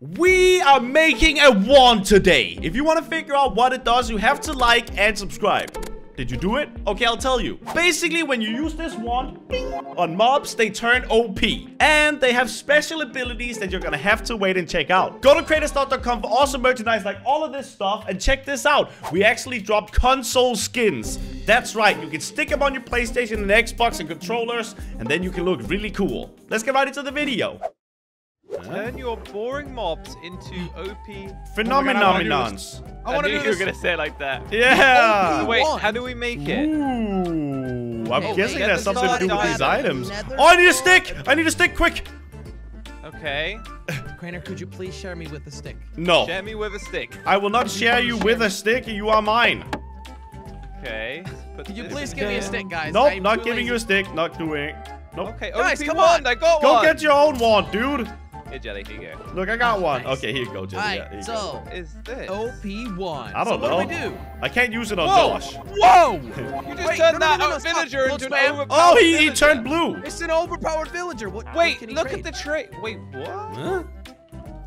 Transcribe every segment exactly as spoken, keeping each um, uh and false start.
We are making a wand today. If you want to figure out what it does, you have to like and subscribe. Did you do it? Okay, I'll tell you. Basically, when you use this wand ding, on mobs, they turn O P. And they have special abilities that you're going to have to wait and check out. Go to crainer store dot com for awesome merchandise like all of this stuff. And check this out. We actually dropped console skins. That's right. You can stick them on your PlayStation and Xbox and controllers. And then you can look really cool. Let's get right into the video. Turn your boring mobs into O P phenomenons. I, I knew you were gonna say it like that. Yeah. Wait, how do we make it? Ooh, I'm okay, guessing that's something to do with these items. Oh, I need a stick! I need a stick, quick! Okay. Crainer, could you please share me with a stick? No. Share me with a stick. I will not share you with a stick. You are mine. Okay. But could you please give me a stick, guys? Nope, I'm not giving you a stick. Not doing. Nope. Okay. Guys, come on! I got one. Go get your own wand, dude. Hey, Jelly, here you go. Look, I got oh, one. Nice. Okay, here you go, Jelly. All right, yeah, so, go. Is this O P one? I don't so know. What do we do? I can't use it on Whoa. Josh. Whoa! You just Wait, turned no, that no, no, villager no, into an overpowered Oh, he, villager. he turned blue. It's an overpowered villager. What, Wait, what look trade? at the trait. Wait, what? Huh?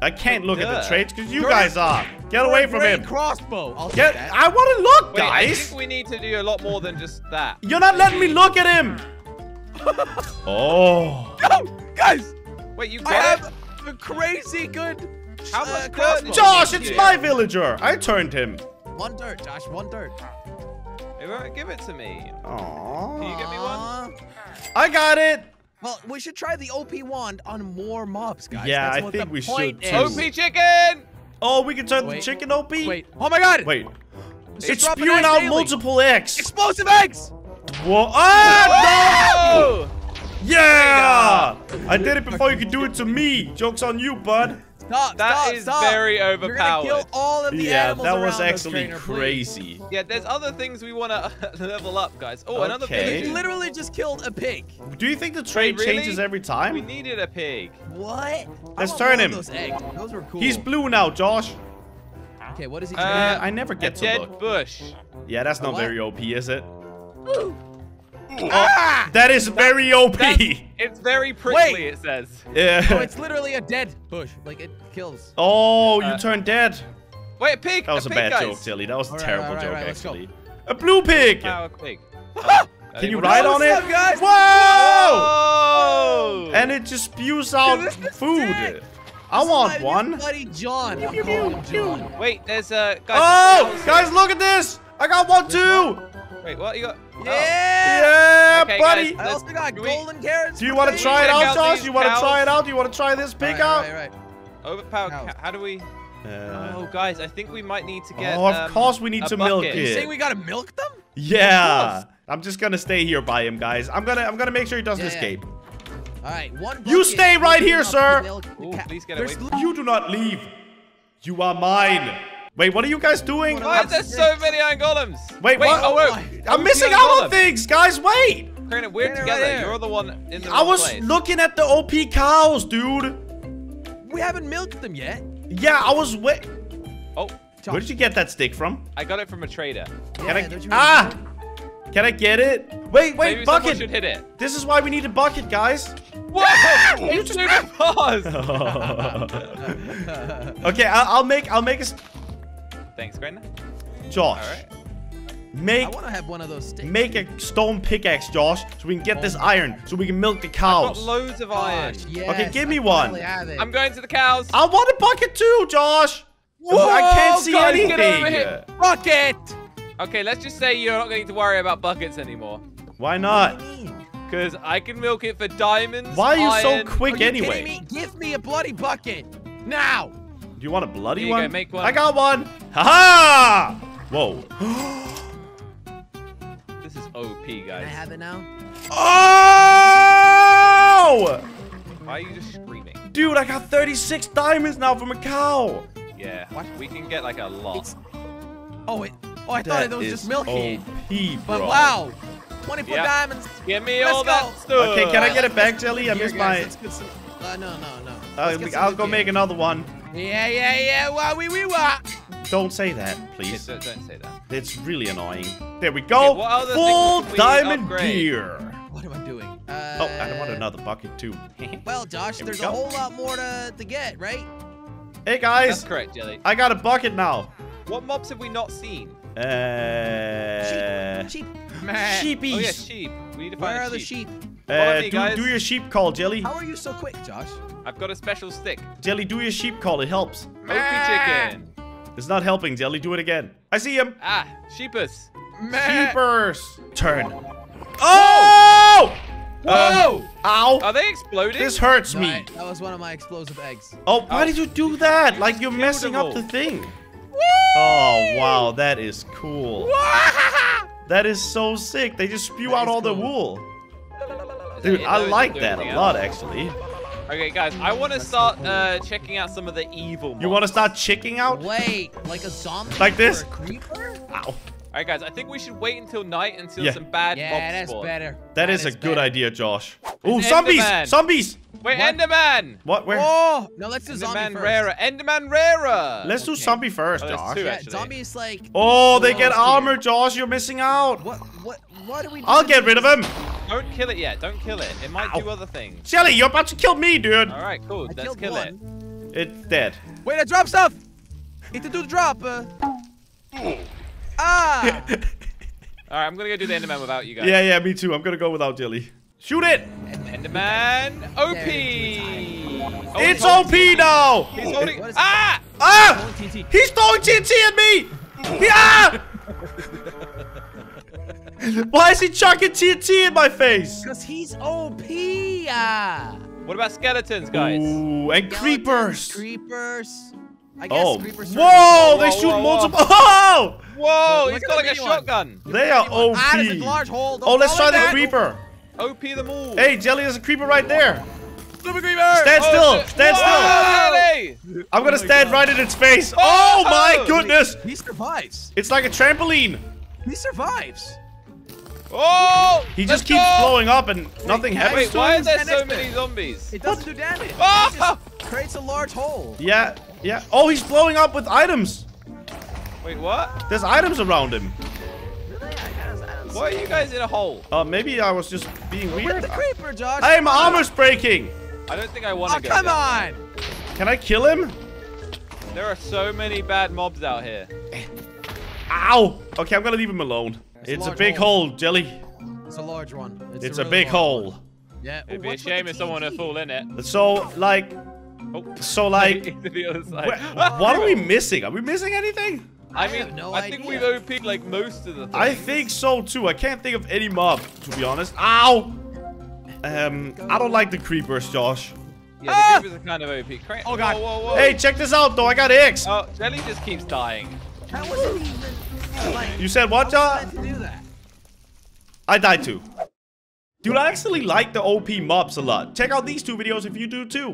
I can't look Duh. at the traits because you You're guys are. Get away from him. Crossbow. I'll Get, I want to look, Wait, guys. I think we need to do a lot more than just that. You're not letting me look at him. Oh. Go, guys. Wait, you got it? A crazy good. How much uh, crossbow? Josh, it's my villager. I turned him. One dirt, Josh. One dirt. They won't give it to me. Aww. Can you get me one? I got it. Well, we should try the O P wand on more mobs, guys. Yeah, That's I think we should. Too. O P chicken. Oh, we can turn wait, the chicken O P. Wait. Oh my God. Wait. It's, it's spewing out daily. multiple eggs. Explosive eggs. Whoa! Oh, Whoa! No! Yeah! I did it before you could do it to me. Joke's on you, bud. Stop, that stop, is stop. very overpowered. You're gonna kill all of the yeah, animals that was actually us, Crainer, crazy. Please. Yeah, there's other things we want to level up, guys. Oh, okay. another pig. We literally just killed a pig. Do you think the trade Wait, really? changes every time? We needed a pig. What? Let's turn him. Those eggs. Those were cool. He's blue now, Josh. Okay, what is he doing? Uh, I never get a to dead look. bush. Yeah, that's not very O P, is it? Ooh. Oh, ah! That is very that, O P. It's very prickly, Wait. it says. Yeah. No, it's literally a dead bush. Like, it kills. Oh, yeah. you uh, turned dead. Wait, a pig. That was a, a bad guys. joke, Jelly. That was a right, terrible right, joke, right, actually. A blue pig. Oh, a pig. Oh, Can you ride on it? Up, guys? Whoa! Whoa! And it just spews out Dude, food. Sick. I want one. Buddy John. Pew, pew, John. Wait, there's a... Guys, oh, guys, here. look at this. I got one, too. Wait, what? You got... Yeah, yeah okay, buddy. Guys, I also got golden we... carrots. Do you want to try it out, Josh? You want to try it out? Do you want to try this pig right, out? Right, right. Overpowered. Cows. How do we? Uh... Oh, guys, I think we might need to get. Oh, of um, course we need to bucket. milk it. You saying we gotta milk them? Yeah. I'm just gonna stay here by him, guys. I'm gonna, I'm gonna make sure he doesn't yeah, escape. Yeah. All right, one. You stay right here, sir. Ooh, please get away. You do not leave. You are mine. Wait, what are you guys doing? Why is there so many iron golems? Wait, wait, what? Oh, wait. I'm missing out on things, guys. Wait. Crainer, we're Crainer together. Right You're the one in the I was place. looking at the O P cows, dude. We haven't milked them yet. Yeah, I was wait. Oh. Where did you get that stick from? I got it from a trader. Yeah, Can I... Ah! Can I get it? Wait, wait, Maybe bucket. Should hit it. This is why we need a bucket, guys. What? You just paused. Okay, I I'll make I'll make a Thanks, Crainer. Josh, right. make I want to have one of those sticks. Make a stone pickaxe, Josh, so we can get oh. this iron, so we can milk the cows. I've got loads of iron. Gosh, yes, okay, give me I one. I'm going to the cows. I want a bucket too, Josh. Whoa, I can't see guys, anything. Get over here. Bucket. Okay, let's just say you're not going to worry about buckets anymore. Why not? Because I can milk it for diamonds. Why are you iron. so quick are you anyway? Me? Give me a bloody bucket now. Do you want a bloody one? Go, make one? I got one. Ha ha! Whoa. This is O P, guys. Can I have it now? Oh! Why are you just screaming? Dude, I got thirty-six diamonds now from a cow. Yeah. What? We can get like a lot. It's... Oh, it... oh, I that thought it was just milky. O P, bro. But wow. twenty-four yep. diamonds. Give me Let's all go. that stuff. Okay, can I get it back, Jelly? I missed my. Some... Uh, no, no, no. Uh, I'll go make another one. Yeah, yeah, yeah, wah, wee, wee, wah. Don't say that, please. Yeah, don't, don't say that. It's really annoying. There we go. Okay, Full diamond gear. What am I doing? Uh, oh, I want another bucket, too. Well, Josh, Here there's we a whole lot more to, to get, right? Hey guys. That's correct, Jelly. I got a bucket now. What mobs have we not seen? Uh, sheep. Sheep. Sheepies. Oh yeah, sheep. We need to find Where a are sheep. the sheep? Uh, do, do your sheep call, Jelly. How are you so quick, Josh? I've got a special stick. Jelly, do your sheep call. It helps. Mopey chicken. It's not helping, Jelly. Do it again. I see him. Ah, sheepers. Sheepers. Turn. Oh! Whoa! Um, Ow! Are they exploding? This hurts me. Right. That was one of my explosive eggs. Oh, why oh. did you do that? Like, you're messing up the thing. Whee! Oh, wow. That is cool. That is so sick. They just spew that out all cool. the wool. Dude, I like that a lot, actually. Okay, guys, I want to start uh, checking out some of the evil mobs. You want to start checking out? Wait, like a zombie? Like this? Or a creeper? Ow. All right, guys, I think we should wait until night until yeah. some bad yeah, mobs spawn. Yeah, that's better. That, that is, is a better. good idea, Josh. Ooh, zombies! Zombies! Wait, what? Enderman! What? Where? Oh, no, let's do Enderman zombie first. Rarer. Enderman rarer. Let's okay. do zombie first, oh, Josh. Two, yeah, zombies like. Oh, they get armor, here. Josh. You're missing out. What? What? What do we? I'll get rid of him. Don't kill it yet. Don't kill it. It might Ow. do other things. Jelly, you're about to kill me, dude. All right, cool. I let's kill one. it. It's dead. Wait, I dropped stuff. It did do the drop. Uh... ah. All right, I'm gonna go do the Enderman without you guys. Yeah, yeah, me too. I'm gonna go without Jelly. Shoot it! Enderman O P! Oh, it's O P now! He's holding. Ah! Ah! He's throwing T N T at me! He, ah! Why is he chucking T N T in my face? Because he's O P! Ah. What about skeletons, guys? Ooh, and creepers! Creepers! I guess oh. creepers. Whoa! Whoa they whoa, shoot whoa, multiple. Whoa! Whoa! He's got like a shotgun! They are O P! Ah, there's a large hole. Don't oh, let's try the creeper! O P them all. Hey, Jelly, there's a creeper right there. Super creeper. Stand oh, still. Stand whoa. still. I'm going to oh stand God. right in its face. Oh, oh my goodness. He, he survives. It's like a trampoline. He survives. Oh. He just keeps go. blowing up and wait, nothing happens wait, to why him. Why are there so many zombies? It doesn't what? do damage. Oh. It just creates a large hole. Yeah. Yeah. Oh, he's blowing up with items. Wait, what? There's items around him. Why are you guys in a hole? Uh, maybe I was just being Where's weird. Where's the creeper, Josh? I am armor's breaking. I don't think I want to oh, go. Oh, come on. Way. Can I kill him? There are so many bad mobs out here. Ow. Okay, I'm going to leave him alone. It's, it's a, a big hole. hole, Jelly. It's a large one. It's, it's a, really a big hole. One. Yeah. It'd Ooh, be a shame if someone had fallen in it. So, like... Oh. So, like... the other side. What are we missing? Are we missing anything? I mean, I, no I think we've O P'd like most of the things. I think so too. I can't think of any mob, to be honest. Ow! Um, I don't like the creepers, Josh. Yeah, ah! the creepers are kind of O P. Cra oh god! Whoa, whoa, whoa. Hey, check this out, though. I got X. Oh, Jelly just keeps dying. How was it even? Like, you said what, Josh? I died too. Dude, I actually like the O P mobs a lot. Check out these two videos if you do too.